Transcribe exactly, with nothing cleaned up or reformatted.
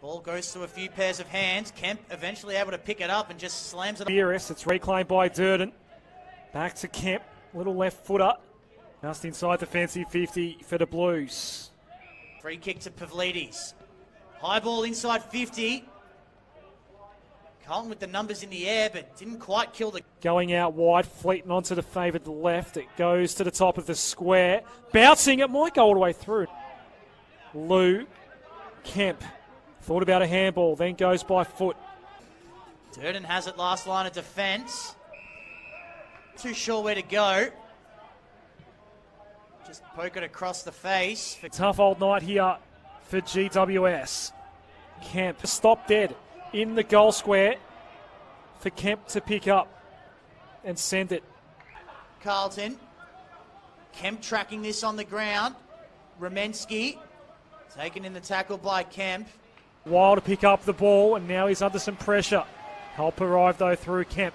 Ball goes to a few pairs of hands. Kemp eventually able to pick it up and just slams it. G W S, it's reclaimed by Durden. Back to Kemp. Little left footer. Just inside the fancy fifty for the Blues. Free kick to Pavlidis. High ball inside fifty. Carlton with the numbers in the air, but didn't quite kill the... Going out wide, Fleeton onto the favoured left. It goes to the top of the square. Bouncing, it might go all the way through. Lou Kemp. Thought about a handball, then goes by foot. Durden has it last line of defence. Too sure where to go. Just poke it across the face. Tough old night here for G W S. Kemp stopped dead in the goal square for Kemp to pick up and send it. Carlton. Kemp tracking this on the ground. Ramensky taken in the tackle by Kemp. Wild to pick up the ball, and now he's under some pressure. Help arrive though through Kemp.